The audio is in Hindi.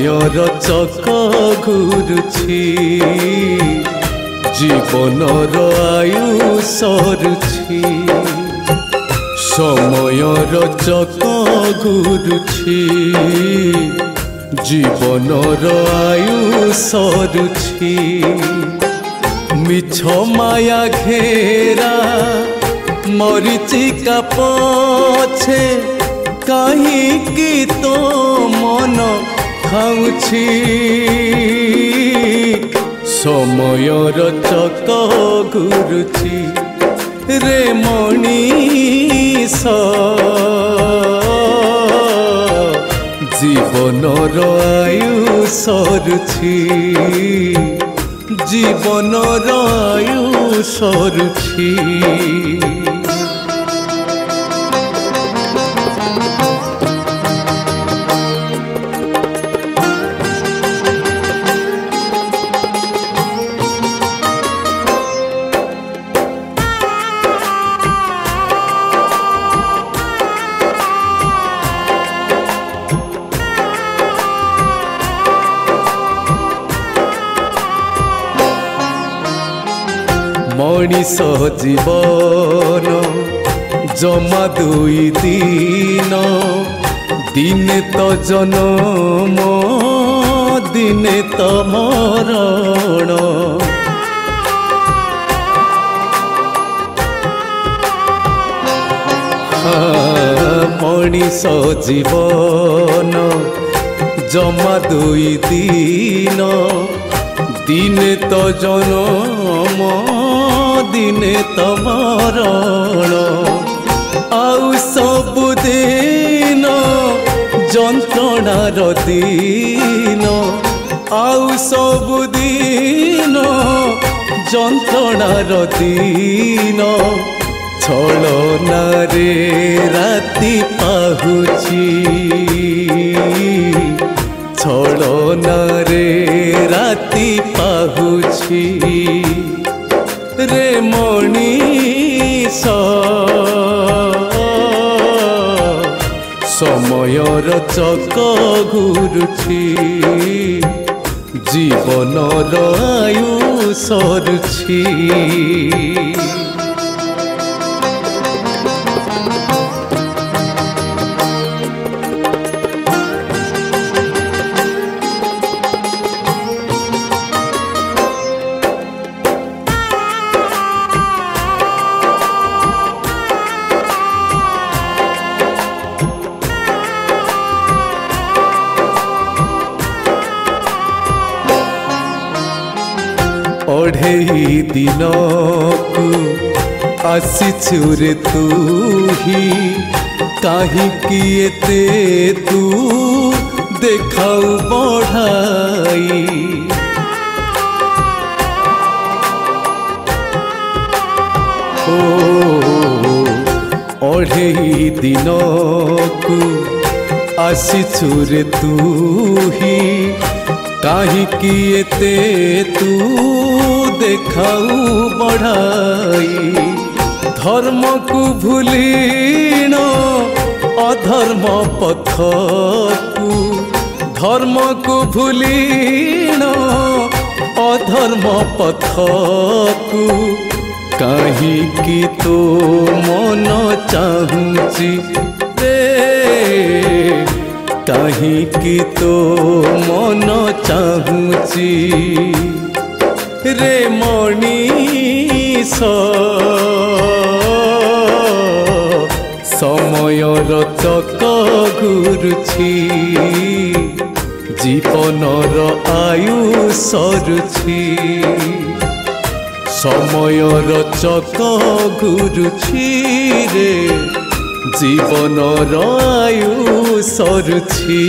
ସମୟର ଚକ ଘୁରୁଛି ଜୀବନର ଆୟୁ ସରୁଛି ସମୟର ଚକ ଘୁରୁଛି ଜୀବନର ଆୟୁ ସରୁଛି ମିଛ ମାୟା ଘେରା ମରିଚିକା ପଛେ କାହିଁକି ତୋ ମନ ଖାଉଛି ସମୟର ଚକ ଘୁରୁଛି ରେ ମଣିଷ ଜୀବନର ଆୟୁ ସରୁଛି ଜୀବନର ଆୟୁ ସରୁଛି मनीष जीवन जमा दुई दिन दिने तो जन्म दिने तो मरण मनीष जीवन जमा दुई दिन दिने तो जन्म दिने तो मरण आउ सबु दिन जंत्रणार दिन आउ सबु दिन जंत्रणार दिन छलनारे राति पाहुची छलनारे राति पाहुची रे मनीष समयर चक घुरुची जीवनर आयु सरुची अढ़े दिन को आसीचु रे तू ही काहिकी एते तू देखाऊ बढ़ाई ओ अढ़े दिन को आसीचु रे तू ही काहिकी एते तू देखाऊ बढ़ाई धर्म को भूलिण अधर्म पथ को धर्म को भूलिण अधर्म पथ को काहिकी तो मन चाहूँची काहिकी तो मन चाहूँची रे मनीष समयर चक घुरुची जीवनर आयु सरुची समयर चक घुरुची रे जीवनर आयु सरुची।